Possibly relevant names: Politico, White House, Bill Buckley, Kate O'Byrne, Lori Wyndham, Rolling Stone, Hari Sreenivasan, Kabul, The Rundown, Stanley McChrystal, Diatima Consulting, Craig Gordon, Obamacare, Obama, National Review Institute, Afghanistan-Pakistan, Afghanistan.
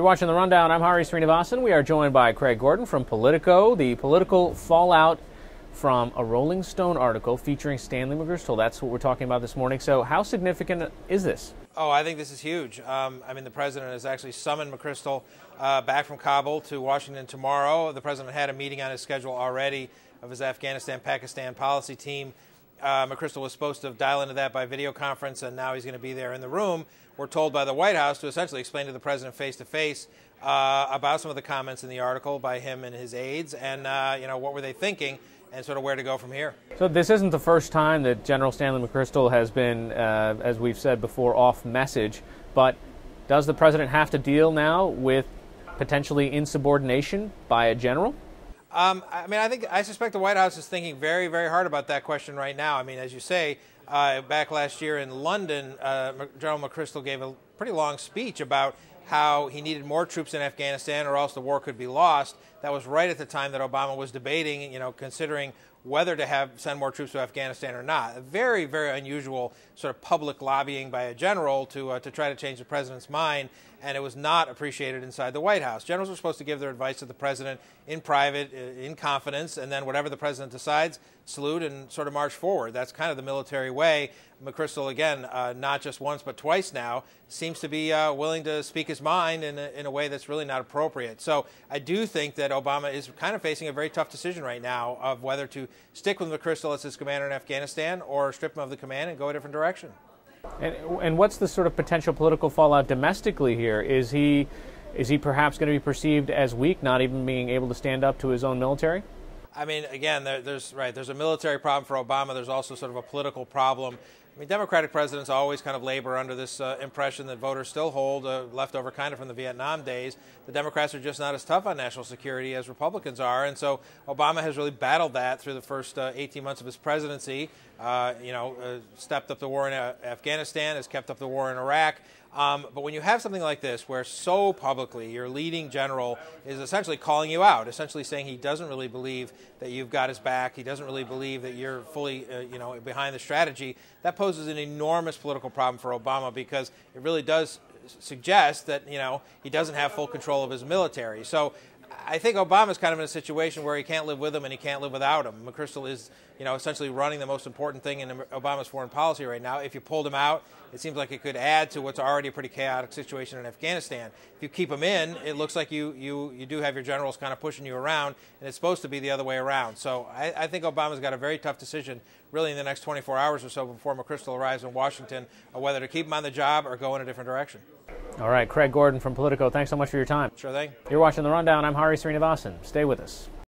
You're watching The Rundown. I'm Hari Sreenivasan. We are joined by Craig Gordon from Politico. The political fallout from a Rolling Stone article featuring Stanley McChrystal. That's what we're talking about this morning. So how significant is this? Oh, I think this is huge. I mean, the president has actually summoned McChrystal back from Kabul to Washington tomorrow. The president had a meeting on his schedule already of his Afghanistan-Pakistan policy team. McChrystal was supposed to dial into that by video conference, and now he's going to be there in the room, we're told by the White House, to essentially explain to the president face-to-face about some of the comments in the article by him and his aides, and you know, what were they thinking, and sort of where to go from here. So this isn't the first time that General Stanley McChrystal has been, as we've said before, off message, but does the president have to deal now with potentially insubordination by a general? I mean, I suspect the White House is thinking very, very hard about that question right now. I mean, as you say, back last year in London, General McChrystal gave a pretty long speech about how he needed more troops in Afghanistan or else the war could be lost. That was right at the time that Obama was debating, you know, considering whether to send more troops to Afghanistan or not. A very, very unusual sort of public lobbying by a general to try to change the president's mind, and it was not appreciated inside the White House. Generals are supposed to give their advice to the president in private, in confidence, and then whatever the president decides, salute and sort of march forward. That's kind of the military way. McChrystal, again, not just once but twice now, seems to be willing to speak his mind in a way that's really not appropriate. So I do think that Obama is kind of facing a very tough decision right now of whether to stick with McChrystal as his commander in Afghanistan or strip him of the command and go a different direction. And what's the sort of potential political fallout domestically here? Is he perhaps going to be perceived as weak, not even being able to stand up to his own military? I mean, again, there's a military problem for Obama. There's also sort of a political problem. I mean, Democratic presidents always kind of labor under this impression that voters still hold, leftover kind of from the Vietnam days. The Democrats are just not as tough on national security as Republicans are, and so Obama has really battled that through the first 18 months of his presidency. You know, stepped up the war in Afghanistan, has kept up the war in Iraq. But when you have something like this, where so publicly your leading general is essentially calling you out, essentially saying he doesn't really believe that you've got his back, he doesn't really believe that you're fully, you know, behind the strategy, that poses an enormous political problem for Obama, because it really does suggest that, you know, he doesn't have full control of his military. So I think Obama's kind of in a situation where he can't live with him and he can't live without him. McChrystal is, you know, essentially running the most important thing in Obama's foreign policy right now. If you pulled him out, it seems like it could add to what's already a pretty chaotic situation in Afghanistan. If you keep him in, it looks like you do have your generals kind of pushing you around, and it's supposed to be the other way around. So I think Obama's got a very tough decision really in the next 24 hours or so before McChrystal arrives in Washington on whether to keep him on the job or go in a different direction. All right, Craig Gordon from Politico, thanks so much for your time. Sure thing. You're watching The Rundown. I'm Hari Sreenivasan. Stay with us.